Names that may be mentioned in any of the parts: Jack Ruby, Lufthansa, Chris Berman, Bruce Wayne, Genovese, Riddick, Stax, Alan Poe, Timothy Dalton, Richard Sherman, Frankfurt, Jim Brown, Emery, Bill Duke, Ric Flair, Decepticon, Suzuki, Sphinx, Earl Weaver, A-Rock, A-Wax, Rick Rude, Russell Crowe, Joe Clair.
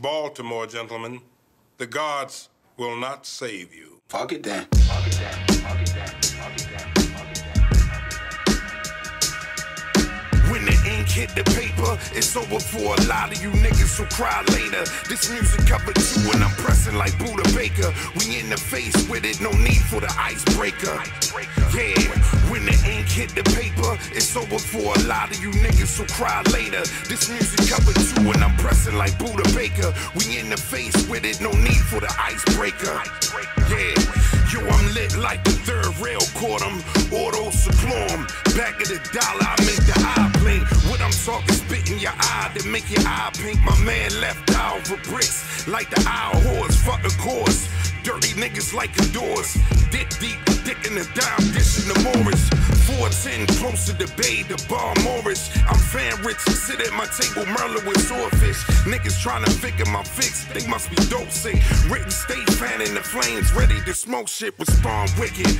Baltimore, gentlemen. The gods will not save you. Fuck it then. Fuck it then. Fuck it then. Fuck it then. Fuck it then. When the ink hit the paper, it's over for a lot of you niggas who cry later. This music cover two and I'm pressing like Bouddha Baker. We in the face with it, no need for the icebreaker. Yeah. When the ink hit the paper, it's over for a lot of you niggas who cry later. This music cover two and I'm pressing like Bouddha Baker. We in the face with it, no need for the icebreaker. Yeah, yo, I'm lit like the third rail caught him. Auto sublime, back of the dollar, I make the eye blink. What I'm talking, spit in your eye, that make your eye pink. My man left out for bricks, like the aisle horse, fuck the course. Dirty niggas like indoors, dick deep, dick in the dime, dishing the Morris. 410, close to the bay, the bar Morris. I'm fan rich, sit at my table, Merlin with swordfish. Niggas trying to figure my fix, they must be dope sick. Written state fan in the flames, ready to smoke shit with Spawn Wicked.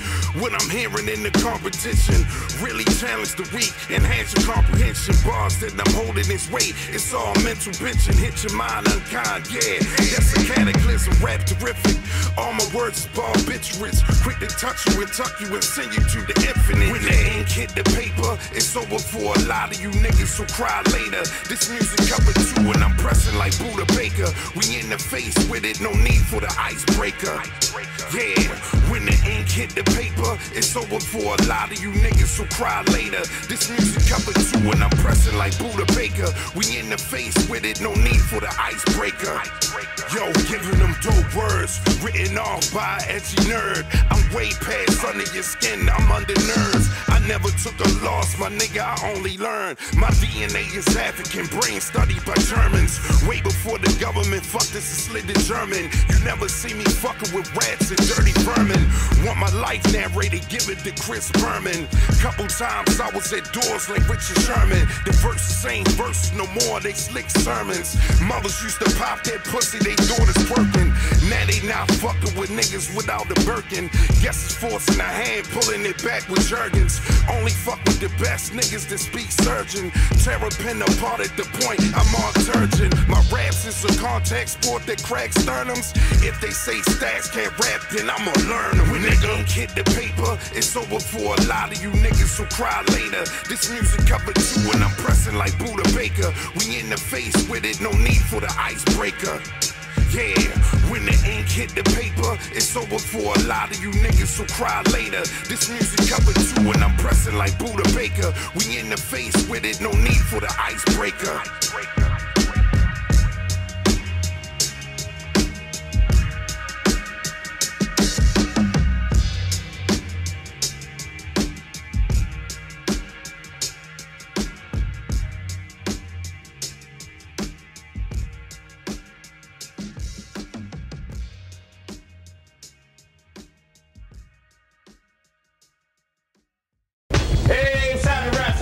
What I'm hearing in the competition, really challenge the weak, enhance your comprehension. Bars that I'm holding this weight, it's all mental bitching, hit your mind unkind, yeah. That's a cataclysm, rap terrific. All my words is ball bitch rich, quick to touch you and tuck you and send you to the infinite. When the ink hit the paper, it's over for a lot of you niggas who cry later. This music cover two and I'm pressing like Buddha Baker. We in the face with it, no need for the icebreaker. Yeah, when the ink hit the paper, it's over for a lot of you niggas who cry later. This music cover two and I'm pressing like Buddha Baker. We in the face with it, no need for the icebreaker. Yo, giving them dope words, written off by an edgy nerd. I'm way past under your skin, I'm under nerves. I never took a loss, my nigga, I only learned. My DNA is African, brain studied by Germans. Way before the government fucked us and slid the German. You never see me fucking with rats and dirty vermin. Want my life narrated, give it to Chris Berman. Couple times I was at doors like Richard Sherman. The verses ain't verses no more, they slick sermons. Mothers used to pop that pussy, they daughters twerking. Now they not fucking with niggas without the Birkin. Guess it's forcing a hand, pulling it back with Jergens. Only fuck with the best niggas that speak surgeon. Tear a pin apart at the point, I'm all turgid. My raps is a contact sport that cracks sternums. If they say Stax can't rap, then I'ma learn them. When they ink hit the paper, it's over for a lot of you niggas who cry later. This music cover two and I'm pressing like Buddha Baker. We in the face with it, no need for the icebreaker. Yeah, when the ink hit the paper, it's over for a lot of you niggas who cry later. This music cover two and I'm pressing like Buddha Baker. We in the face with it, no need for the icebreaker.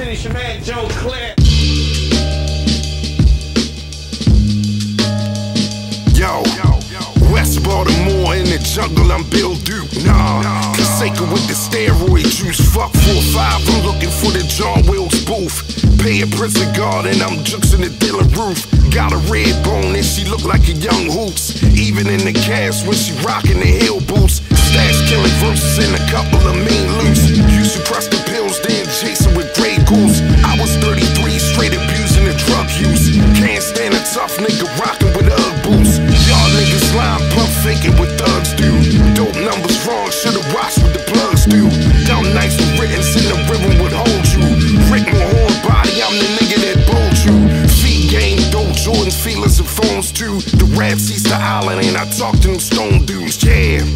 It's your man Joe Clair. Yo, West Baltimore in the jungle, I'm Bill Duke. Nah, Kaseka with the steroid juice. Fuck 4-5, I'm looking for the John Wilkes booth. Pay a prison guard and I'm jukes in the dealer roof. Got a red bone and she look like a young hoops. Even in the cast when she rockin' the heel boots. Stash killing verses and a couple of mean loose. You suppress the pills, then Jason with Grey Goose. I was 33, straight abusing the drug use. Can't stand a tough nigga rockin' with Ugg boots. Y'all niggas lying, pump faking with thugs do. Dope numbers wrong, should've watched what the plugs do. Dumb nights with written in the ribbon would hold you. Rick Rude body, I'm the nigga that bowled you. Feet game, dope Jordans, feelers and phones too. The rap sees the island and I talk to them stone dudes, yeah.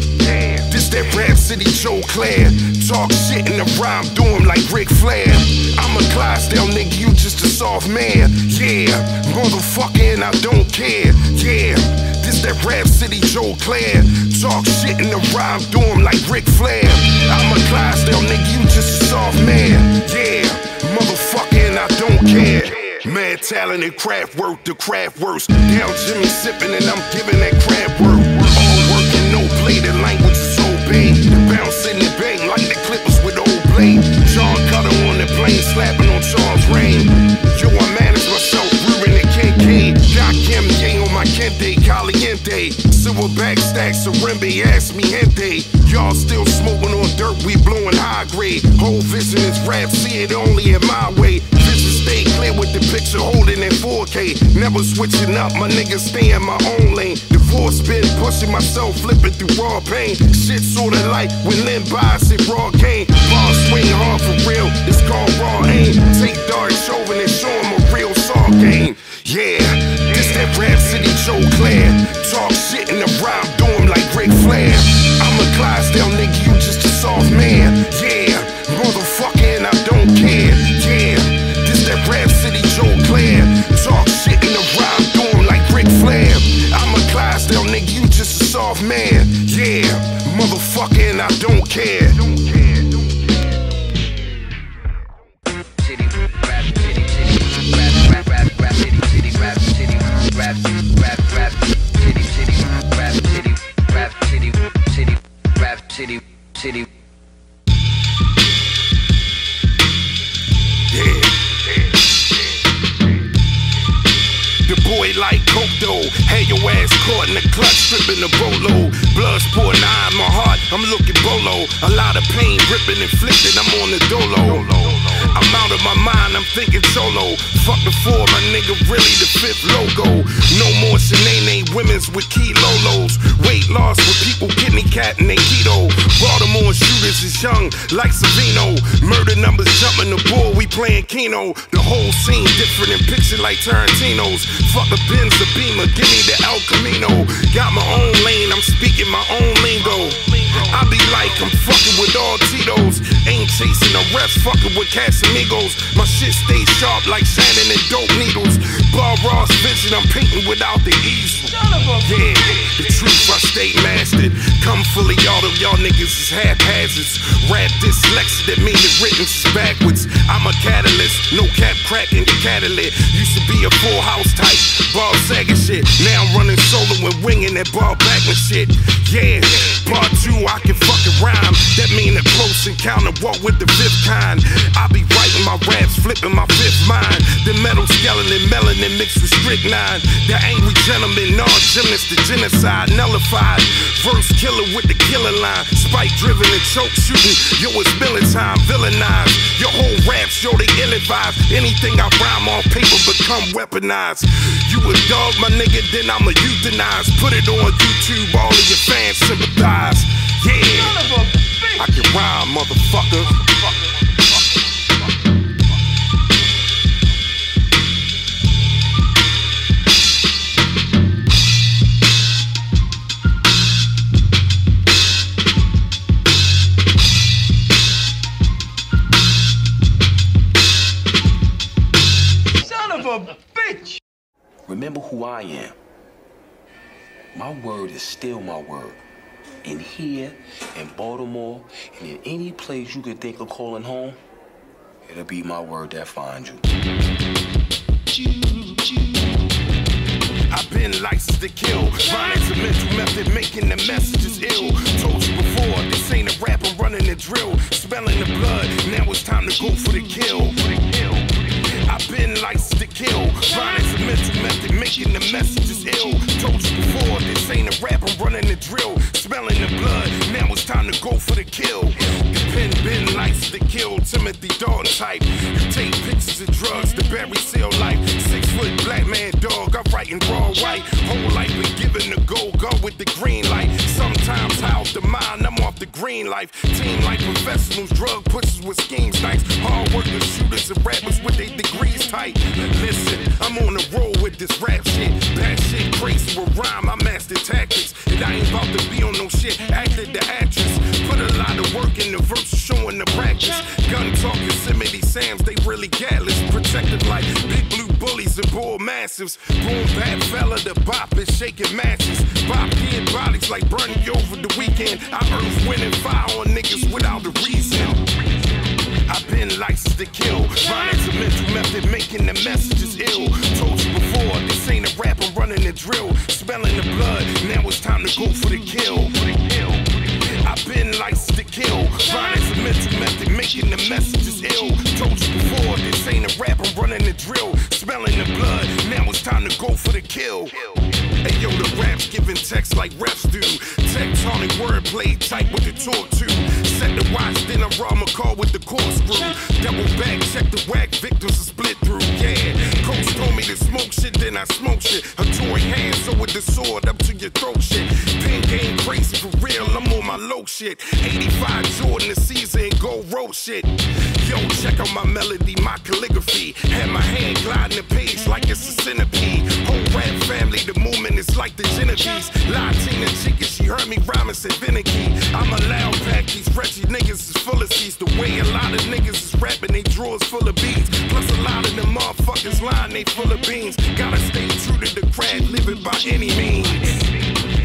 This that Rap City Joe Clair. Talk shit in the rhyme, do him like Ric Flair. I'm a Clydesdale nigga, you just a soft man. Yeah, motherfucker and I don't care. Yeah, this that Rap City Joe Clair. Talk shit in the rhyme, do him like Ric Flair. I'm a Clydesdale nigga, you just a soft man. Yeah, motherfucker and I don't care. Mad talent and craft work, the craft works. Down Jimmy sipping and I'm giving that crab work. All work and no play, the language is obeyed. Bounce in the bang like the Clippers with old blade. John Cutter on the plane, slapping on Charles Rain. Yo, I manage myself, ruin the KK. Got Kim Ye on my Kempe Caliente, Caliente. Silverback stacks, Serenbe, ask me Hente. Y'all still smoking on dirt, we blowing high grade. Whole vision is rap, see it only in my way. Vision stay clear with the picture holding in 4K. Never switching up, my niggas stay in my own lane. Force spin, pushing myself, flipping through raw pain. Shit sorta like when Lynn buys it raw cane. Ball swing hard for real, it's called raw aim. Take Dark Chauvin and show him a real saw game. Yeah, this that Rap City Joe Clair. Talk shit in the rhyme, do him like Ric Flair. I'm a Clydesdale nigga, you just a soft man. Yeah, motherfucker and I don't care. Yeah, this that Rap City Joe Clair. Talk shit in the rhyme, do him like Ric Flair. Clydesdale nigga, you just a soft man. Yeah, motherfucker, and I don't care. City. Boy like coke though, had your ass caught in the clutch, stripping the bolo. Blood's pouring out of my heart, I'm looking bolo. A lot of pain, ripping and flipping, I'm on the dolo. I'm out of my mind, I'm thinking solo. Fuck the four, my nigga, really the fifth logo. No more shenanigans, women's with key lolos. Weight loss with people kidney cat and they keto. Baltimore shooters is young, like Savino. Murder numbers jumping the board, we playing Keno. The whole scene different and pictured like Tarantino's. The Benz, the Beamer, give me the El Camino. Got my own lane, I'm speaking my own lingo. I be like, I'm fucking with all Tito's. Ain't chasing the refs, fucking with Casamigos. My shit stays sharp like Shannon and dope needles. Bar Ross vision, I'm painting without the easel. Yeah, the truth I stay mastered. Come fully out of y'all niggas is haphazards. Rap dyslexia, that means it written backwards. I'm a catalyst, no cap crack in the catalyst. Used to be a full house type. Bob Saget shit, now I'm running solo and winging that ball back and shit. Yeah, part two, I can fucking rhyme. That mean a close encounter, walk with the fifth kind. I be writing my raps, flipping my fifth mind. The metal skeleton, melanin mixed with strychnine. The angry gentleman, non-gymnast, the genocide, nullified. Verse killer with the killer line. Spike driven and choke shooting, yo, it's villain time, villainized. Your whole raps, yo, they ill-advised. Anything I rhyme on paper become weaponized. You a dog, my nigga, then I'ma euthanize. Put it on YouTube, all of your fans sympathize. Yeah, I can rhyme, motherfucker. Remember who I am. My word is still my word. In here, in Baltimore, and in any place you could think of calling home, it'll be my word that finds you. I've been licensed to kill. Mine is a mental method, making the messages ill. Told you before, this ain't a rap, I'm running the drill. Smelling the blood, now it's time to go for the kill. I've been licensed to kill. Mine is a mental method, making the messages ill. Told you before, this ain't a rap, I'm running the drill. Smelling the blood, now it's time to go for the kill. The pen been licensed to kill, Timothy Dalton type. You take pictures of drugs to bury seal life. 6 foot black man dog, I'm writing raw white. Whole life been given the gold, go with the green light. Sometimes I off the mind, I'm off the green life. Team like professionals, drug pushers with schemes nights. Hard workers, shooters, and rappers with their degrees. Tight. Listen, I'm on the road with this rap shit. That shit crazy with rhyme, I master tactics. And I ain't about to be on no shit, acted the actress. Put a lot of work in the verse, showing the practice. Gun talk, Yosemite Sam's, they really gatless. Protected like big blue bullies and bull massives. Boom, bad fella, the bop is shaking matches. Bop dead bodies like burning you over the weekend. I earth, wind, and fire on niggas without a reason. I've been licensed to kill. Mine is a mental method, making the messages ill. Told you before, this ain't a rap, I'm running the drill. Smelling the blood, now it's time to go for the kill. I've been licensed to kill. Violence and mental method, making the messages ill. Told you before, this ain't a rap, I'm running the drill. Smelling the blood, now it's time to go for the kill. Hey yo, the rap's giving text like reps do. Tectonic wordplay, tight with the torque too. Set the watch, then I rob my car with the corkscrew. Double back, check the whack, victims are split through. Yeah, coach told me to smoke shit, then I smoke shit. A toy hand, so with the sword up to your throat shit. Pin game crazy for real, I'm on my low shit. 85 Jordan the season, go road shit. Yo, check out my melody, my calligraphy. Had my hand gliding the page like it's a centipede. Whole rap family, the movement is like the Genovese. Latina chicken, she heard me rhyming, said Vinicky. I'm a loud pack, these wretched niggas is full of seeds. The way a lot of niggas is rapping, they drawers full of beats. Plus a lot of them motherfuckers lying, they full of beans. Gotta stay true to the craft, living by any means.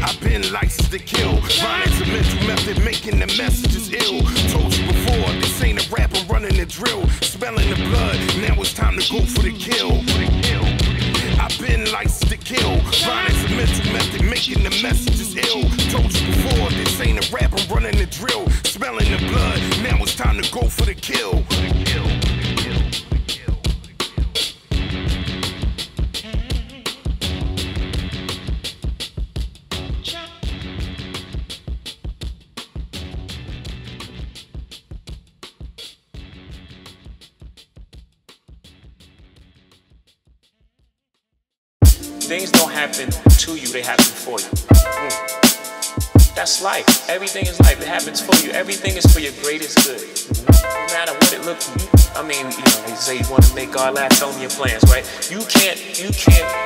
I've been licensed to kill. Violence and mental method, making the messages ill. Told you before, this ain't a rap, I'm running the drill. Smelling the blood, now it's time to go for the kill. I've been licensed to kill. Violence and mental method, making the messages ill. Told you before, this ain't a rap, I'm running the drill. Smelling the blood, now it's time to go for the kill. Things don't happen to you, they happen for you. That's life. Everything is life. It happens for you. Everything is for your greatest good. No matter what it looks like. I mean, you know, they say you want to make God laugh, tell me your plans, right? You can't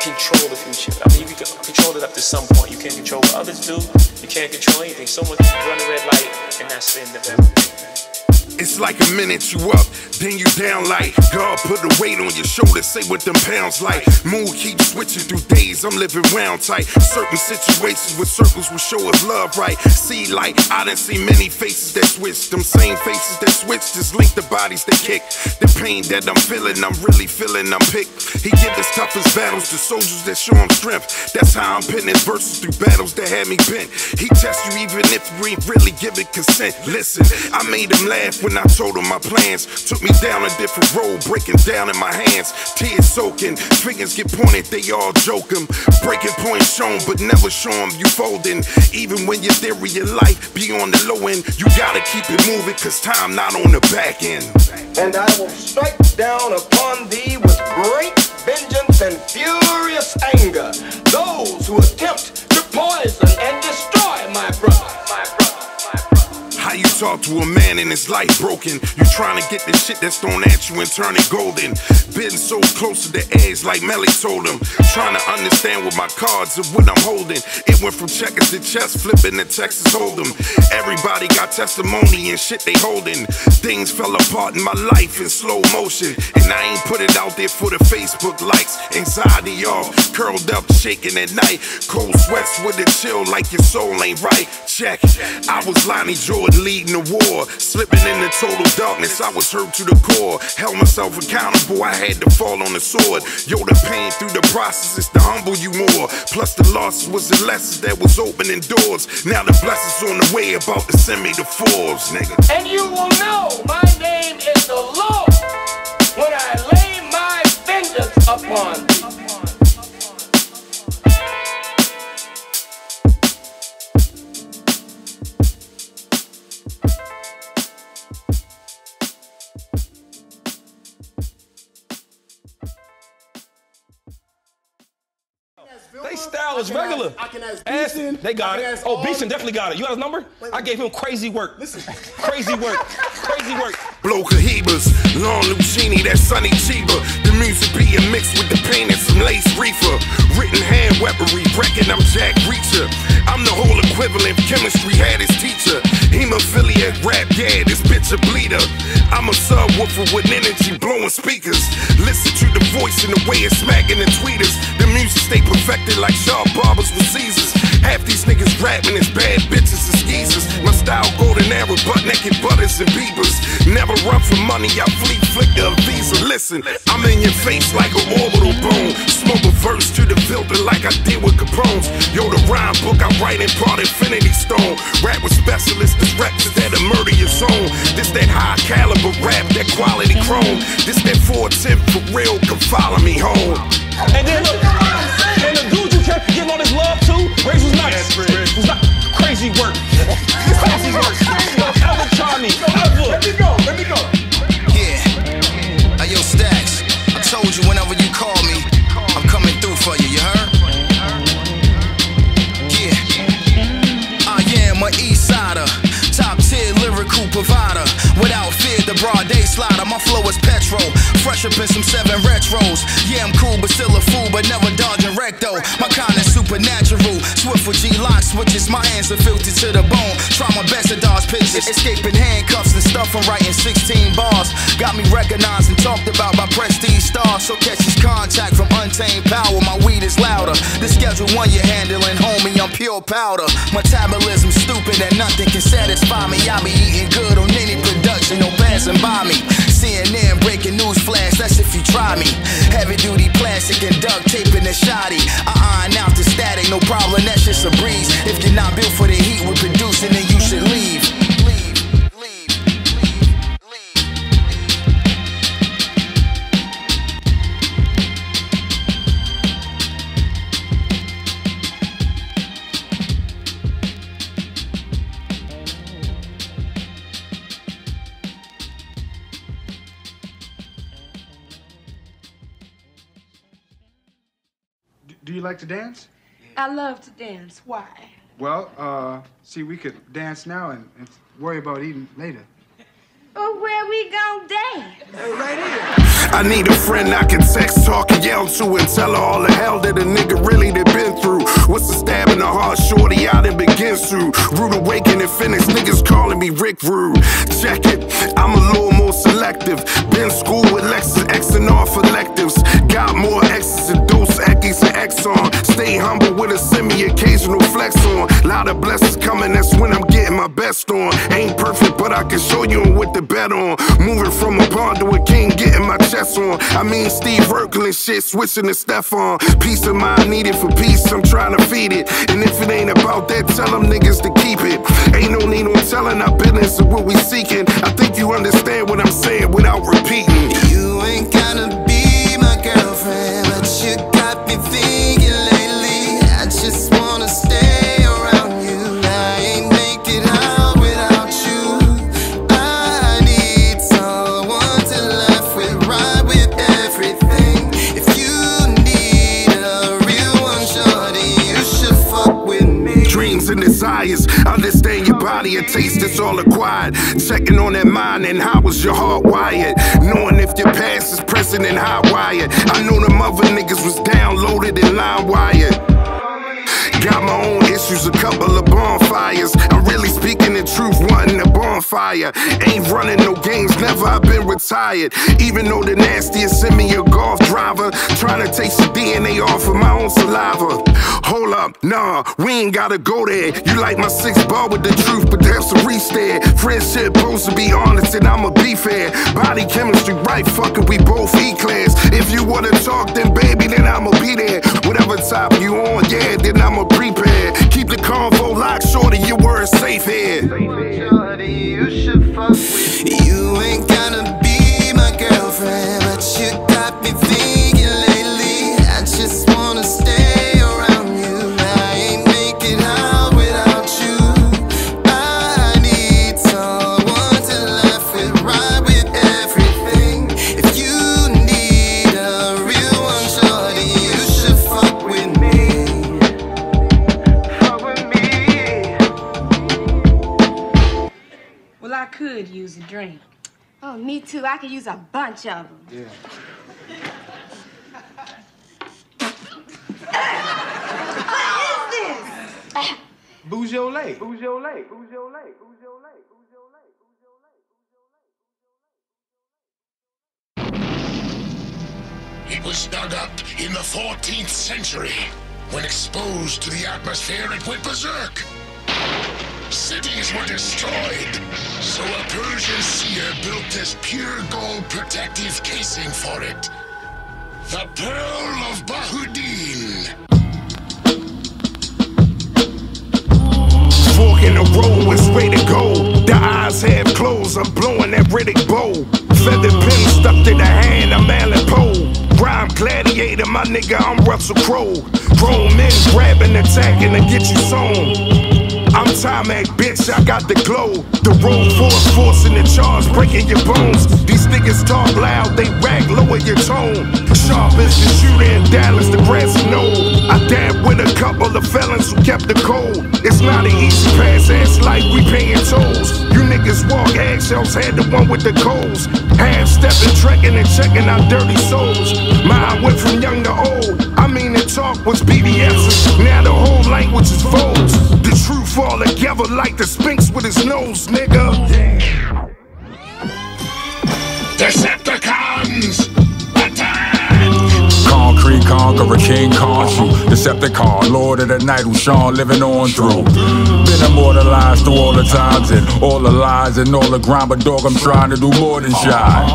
control the future. I mean, you can control it up to some point. You can't control what others do. You can't control anything. Someone can run a red light, and that's the end of everything. It's like a minute you up, then you down like God put the weight on your shoulders, say what them pounds like. Mood keeps switching through days, I'm living round tight. Certain situations with circles will show us love right. See like, I done seen many faces that switch. Them same faces that switch, just link the bodies they kick. The pain that I'm feeling, I'm really feeling I'm picked. He give his toughest battles to soldiers that show him strength. That's how I'm pinning verses through battles that had me bent. He tests you even if we really give it consent. Listen, I made him laugh when I told him my plans. Took me down a different road, breaking down in my hands. Tears soaking, fingers get pointed, they all joking. Breaking points shown, but never show them you folding. Even when your theory of life be on the low end, you gotta keep it moving, cause time not on the back end. And I will strike down upon thee with great vengeance and furious anger those who attempt to poison and destroy my brother. How you talk to a man and his life broken? You trying to get the shit that's thrown at you and turn it golden. Been so close to the edge like Melly told him. Trying to understand with my cards and what I'm holding. It went from checkers to chess, flipping to Texas Hold'em. Everybody got testimony and shit they holding. Things fell apart in my life in slow motion. And I ain't put it out there for the Facebook likes. Anxiety off, curled up, shaking at night. Cold sweats with a chill like your soul ain't right. Check, I was Lonnie Jordan leading the war, slipping into total darkness. I was hurt to the core, held myself accountable. I had to fall on the sword. Yo, the pain through the process is to humble you more. Plus the loss was the lesson that was opening doors. Now the blessings on the way, about to send me to Forbes, nigga. And you will know my name is the Lord when I lay my vengeance upon thee. They style is regular. I can ask Beeson. They got it. Oh, Beeson definitely got it. You got his number? Wait. I gave him crazy work. Listen. Crazy work. Crazy work. Blow Cohibas, Long Lucini, that Sonny Chiba. The music being mixed with the pain and some lace reefer. Written hand weaponry, wrecking, I'm Jack Reacher. I'm the whole equivalent, chemistry had his teacher. Hemophiliac rap, yeah, this bitch a bleeder. I'm a subwoofer with energy, blowing speakers. Listen to the voice and the way it's smacking the tweeters. The music stay perfected like sharp barbers with Caesars. Half these niggas rapping is bad bitches and skeezers. My style golden arrow, butt naked butters and beavers. Never run for money, I fleet flick the visa. Listen, I'm in your face like an orbital bone. slow reverse to the building like I did with Caprones. Yo, the rhyme book I write in part Infinity Stone. Rap with specialists, this rap is that a murder your zone. This that high caliber rap, that quality chrome. This that 410 for real, can follow me home. And then look, and the dude you kept getting all this love to, Ray's was nice. It was not crazy work. Crazy work. Don't ever try me, ever. Let me go, let me go. Yeah, yo, Stax, I told you whenever you call me, I'm coming through for you, you heard? Yeah, I am an east sider, top tier lyrical provider. Without fear, the broad day slider, my flow is petrol. Fresh up in some 7 retros. Yeah, I'm cool, but still a fool, but never dodging recto. My kind is supernatural, swift with G-lock switches. My hands are filthy to the bone, try my best to dodge pitches. Escaping handcuffs and stuff, I'm writing 16 bars. Got me recognized and talked about by prestige stars. So catch this contact from untamed power, my weed is louder. This schedule one you're handling, homie, I'm pure powder. Metabolism stupid and nothing can satisfy me. I be eating good on any production, no passing by me. CNN breaking news flash, that's if you try me. Heavy duty plastic and duct taping the shoddy. I iron out the static, no problem, that's just a breeze. If you're not built for the heat we're producing, then you should leave. Do you like to dance? I love to dance. Why? Well, see, we could dance now and worry about eating later. Well, where we gon' dance? Right here. I need a friend I can text, talk, and yell to, and tell her all the hell that a nigga really done been through. What's the stab in the heart, shorty, I done begin to. Rude awakening, Phoenix, niggas calling me Rick Rude. Check it, I'm a little more selective. Been school with Lexus, X and R for electives. Got more X's and Dose, Eckies and Exxon. Stay humble with a semi-occasional flex on. Lot of blessings coming, that's when I'm getting my best on. Ain't perfect, but I can show you what the bet on. Moving from a pawn to a king, getting my chest on. I mean Steve Urkel shit, switching to Stephon. Peace of mind needed for peace, I'm trying to feed it. And if it ain't about that, tell them niggas to keep it. Ain't no need on telling our business of what we seeking. I think you understand what I'm saying without repeating. You ain't gotta be my girlfriend, but you got me thinking lately. I just wanna stay around you. I ain't make it high. Understand your body, a taste that's all acquired. Checking on that mind and how was your heart wired. Knowing if your past is present and hot wired. I know them other niggas was downloaded and line wired. Got my own issues, a couple of bonfires. I'm really speaking the truth, wanting a bonfire. Ain't running no games, never, I've been retired. Even though the nastiest sent me a golf driver, trying to take some DNA off of my own saliva. Hold up, nah, we ain't gotta go there. You like my 6th ball with the truth, but there's a reach there. Friendship supposed to be honest and I'ma be fair. Body chemistry right, fuck it, we both E-class. If you wanna talk, then baby, then I'ma be there. Whatever top you on, yeah, then I'ma prepare. Keep the convo locked, shorty, you were safe here. You ain't gonna be my girlfriend, but you got me thinking lately. I just wanna stay around you. I ain't making out without you. I need someone to laugh with, ride with everything. If you need a real one, shorty, you should fuck with me. Fuck with me. Well, I could use a drink. Oh, me too. I could use a bunch of them. Yeah. What is this? Beaujolais. Beaujolais. Beaujolais. Beaujolais. It was dug up in the 14th century. When exposed to the atmosphere, it went berserk. Cities were destroyed, so a Persian seer built this pure gold protective casing for it. The Pearl of Bahudine. Fork in the road is way to go. The eyes have closed, I'm blowing that Riddick bow. Feathered pen stuck to the hand, I'm Alan Poe. Rhyme gladiator, my nigga, I'm Russell Crowe. Grown men grabbing, attacking to get you sewn. I'm Timac, bitch, I got the glow. The road force, forcing the charge, breaking your bones. These niggas talk loud, they rag, lower your tone. Sharp as the shooter in Dallas, the grass is no. I dab with a couple of felons who kept the cold. It's not an easy pass, ass like we paying tolls. You niggas walk eggshells, had the one with the coals. Half stepping, trekking and checking out dirty souls. Mine went from young to old. I mean, the talk was BBS's. Now the whole language is foes. The truth all together like the Sphinx with his nose, nigga. Decepticons! Concrete conqueror, King Khonshu, Decepticon, Lord of the Night, who Sean living on through. Been immortalized through all the times and all the lies and all the grind, but dog, I'm trying to do more than shine.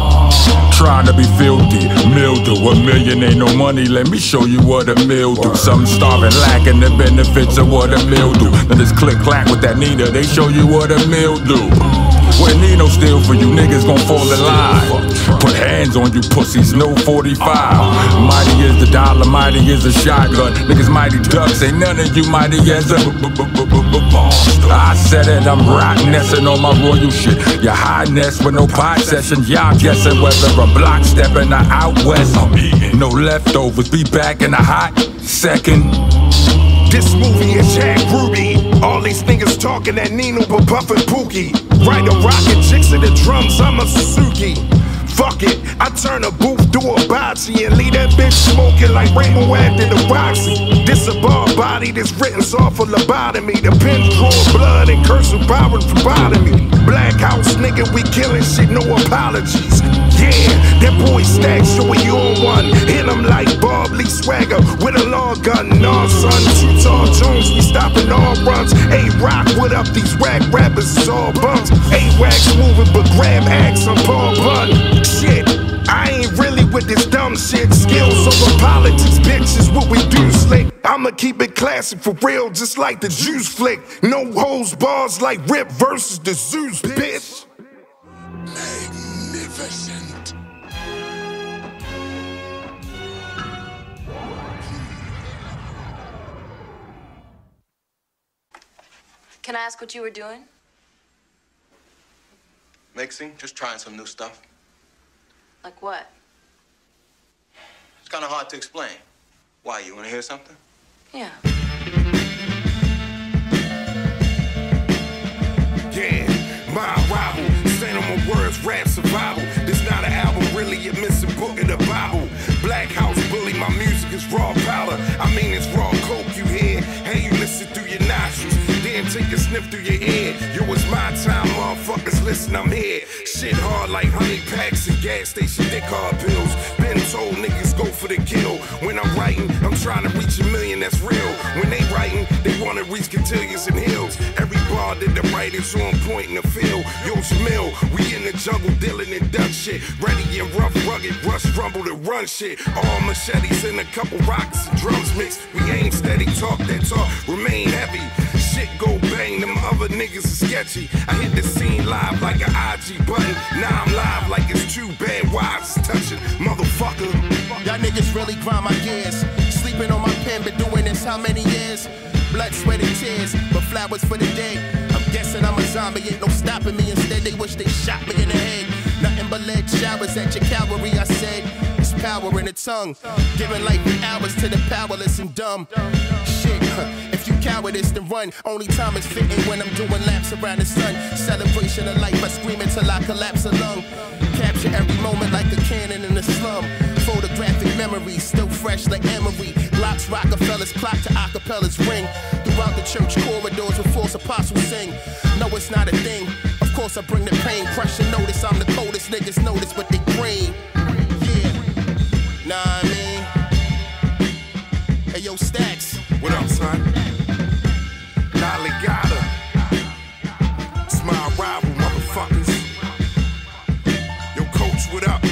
Trying to be filthy, mildew, a million ain't no money, let me show you what a meal do. Some starving, lacking the benefits of what a meal do. Now this click-clack with that Nina, they show you what a meal do. When Nino steal for you, niggas gon' fall in line. Put hands on you pussies, no 45. Mighty is the dollar, mighty is a shotgun. Niggas mighty ducks, ain't none of you mighty as a monster. I said it, I'm rottennessing on my royal shit. Your highness with no pot session. Y'all guessing whether a block stepping or out west. I'm eating no leftovers, be back in a hot second. This movie is Jack Ruby. All these niggas talking that Nino but puffin' Pookie. Ride a rocket, chicks in the drums, I'm a Suzuki. Fuck it, I turn a booth to a bocce and leave that bitch smoking like Rainbow after the Roxy. This a bar body, this written's off a lobotomy. The pen draws blood and cursive power from bottom. Black House nigga, we killing shit, no apologies. Yeah, that boy Stax, showing you on one. Hit him like Bob Lee Swagger with a long gun. Nah, son, too tall Jones, we stopping all runs. A-Rock, what up, these whack rappers is all bums. A-Wax moving, but grab axe, I'm Paul Bunn. Shit, I ain't really with this dumb shit. Skills over politics, bitch, is what we do, slick. I'ma keep it classic for real, just like the Juice flick. No hoes, bars like Rip versus the Zeus, bitch. Magnificent. Can I ask what you were doing? Mixing, just trying some new stuff. Like what? It's kind of hard to explain. Why, you want to hear something? Yeah. Yeah, my arrival, sentimental words, rap survival. This not an album, really, it missing a book in the Bible. Black House bully, my music is raw powder. I mean, it's raw coke you hear. Hey, you listen through your nostrils. Take a sniff through your head. Yo, it's my time, motherfuckers, listen, I'm here. Shit hard like honey packs and gas station dick hard pills. Been told niggas go for the kill. When I'm writing, I'm trying to reach a million, that's real. When they writing, they want to reach cotillions and hills. Every bar that the writer's on point in the field. Yo, Jamil, we in the jungle dealing in duck shit. Ready and rough, rugged, rush, rumble and run shit. All machetes and a couple rockets and drums mixed. We ain't steady, talk that talk, remain heavy. Shit go bang, them other niggas is sketchy. I hit the scene live like an IG button. Now I'm live like it's two bad wives touching. Motherfucker. Y'all niggas really grind my gears. Sleeping on my pen, been doing this how many years? Blood, sweat, and tears, but flowers for the day. I'm guessing I'm a zombie, ain't no stopping me. Instead, they wish they shot me in the head. Nothing but lead showers at your Calvary, I said. It's power in the tongue. Giving life in hours to the powerless and dumb. Shit, if you cowardice, then run. Only time is fitting when I'm doing laps around the sun. Celebration of life, I scream until I collapse a lung. Capture every moment like a cannon in the slum. Photographic memories, still fresh like Emery. Locks, Rockefeller's clock to acapellas ring. Throughout the church corridors where false apostles sing. No, it's not a thing. Of course I bring the pain. Crush and notice, I'm the coldest. Niggas notice what they green. Yeah, nah, I mean. Hey, yo, Stax. What up, son? Nolly got her. It's my arrival, motherfuckers. Yo, coach, what up?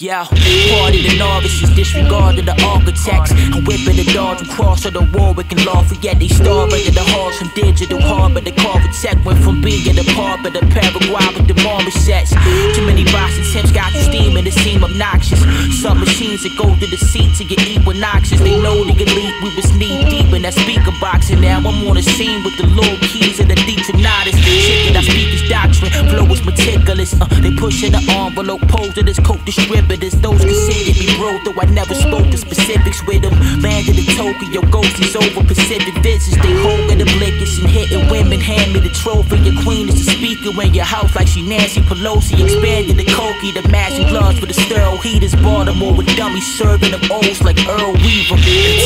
Yeah, party in August is disregarded the architects. I'm whipping the dodge and cross of the Warwick and Lafayette. They starving in the halls from digital harbor. The Carvatech went from being the part of the Paraguay with the marmosets. Too many boxing temps got the steam and it seem obnoxious. Some machines that go through the seat to get equinoxes. They know the elite, we was knee deep in that speaker box. And now I'm on the scene with the low keys and the detonators. Shit that I speak is doctrine, flow is meticulous. They pushing the envelope, pose to this coat distributors. Those considered me bro, though I never spoke the specifics with them. Landed in Tokyo, ghosties over Pacific visits. They holding the blickets and hitting women. Hand me the trophy, your queen is the speaker in your house like she Nancy Pelosi. Expanding the cokey, the matching gloves for the sterile heaters. Baltimore with dummies serving them O's like Earl Weaver.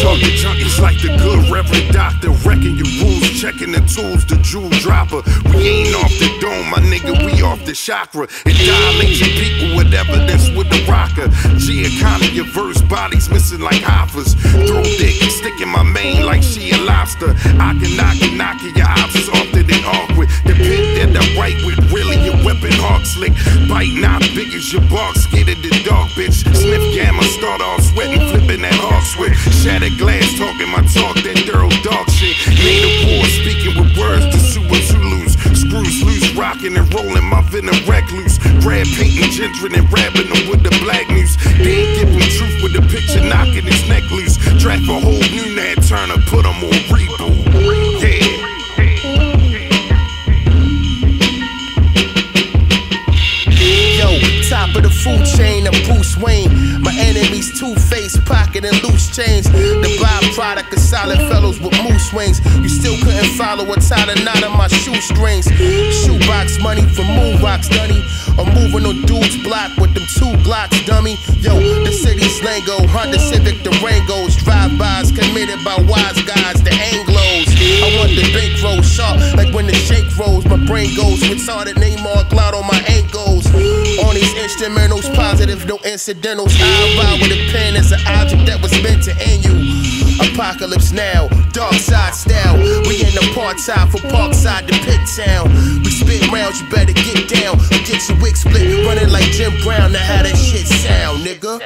Target junkies like the good Reverend Doctor, wrecking your rules, checking the tools, the jewel dropper. We ain't off the dome, my nigga, we off the chakra. It dilates your people with evidence with the rocker. Giacana, your verse bodies missing like hoppers. Throw dick, sticking my mane like she a lobster. I can knock it, your ops softer than awkward. The pit that I write with really your weapon hawk slick. Bite not big as your bark, scared of the dog, bitch. Sniff gamma, start off sweating, flipping that hawk switch. Shattered glass, talking my talk, that thorough dog shit. Made a war, speaking with words to sue Zulus. Screws loose, rocking and rolling my venom recluse. Red painting, gendering and rapping them with the black news. They ain't giving truth with the picture, knocking his neck loose. Draft a whole new Nat Turner, put him on reboot. Yeah. Top of the food chain, I'm Bruce Wayne. My enemy's two-faced, pocket and loose chains. The byproduct of solid fellows with moose wings. You still couldn't follow or tie the knot on my shoestrings. Shoebox money for moon rocks, dunny. I'm moving on dude's block with them two blocks, dummy. Yo, the city's lingo, Honda Civic Durangos. Drive-bys committed by wise guys, the Anglos. I want the bankroll sharp, like when the shake rolls. My brain goes retarded, Neymar cloud on my ankles. On these instrumentals, positive, no incidentals. I ride with a pen as an object that was meant to end you. Apocalypse now, dark side style. We in apartheid for Parkside to Pit Town. We spit rounds, you better get down. Get your wig split, running like Jim Brown. Now how that shit sound, nigga.